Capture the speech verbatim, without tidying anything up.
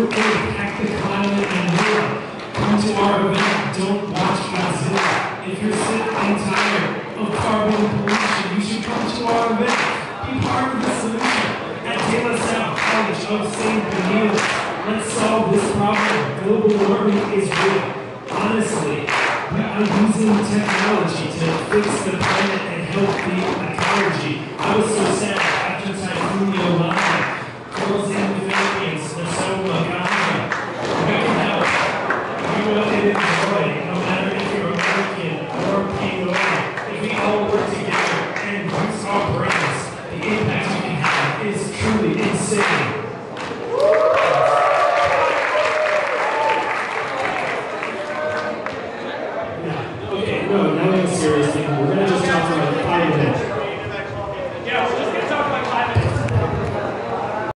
real quick, hectic climate and more. Come to our event, don't watch Godzilla. If you're sick and tired of carbon pollution, you should come to our event. Be part of the solution. At De La Salle College of Saint Benita, let's solve this problem. Global warming is real. Honestly, I'm using technology to fix the planet and help the ecology. I was so sad after Typhoon Yolanda